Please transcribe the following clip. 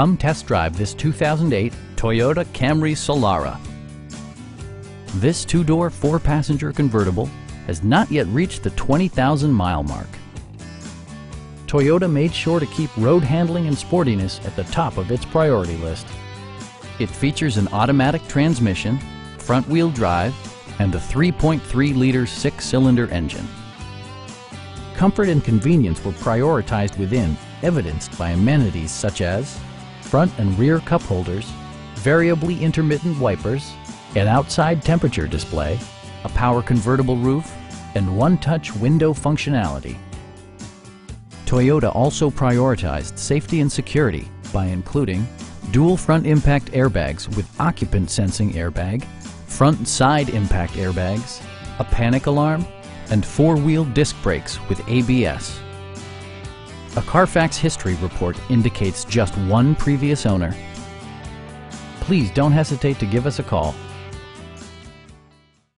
Come test drive this 2008 Toyota Camry Solara. This two-door, four-passenger convertible has not yet reached the 20,000-mile mark. Toyota made sure to keep road handling and sportiness at the top of its priority list. It features an automatic transmission, front-wheel drive, and a 3.3-liter six-cylinder engine. Comfort and convenience were prioritized within, evidenced by amenities such as front and rear cup holders, variably intermittent wipers, an outside temperature display, a power convertible roof, and one-touch window functionality. Toyota also prioritized safety and security by including dual front impact airbags with occupant sensing airbag, front and side impact airbags, a panic alarm, and four-wheel disc brakes with ABS. A Carfax history report indicates just one previous owner. Please don't hesitate to give us a call.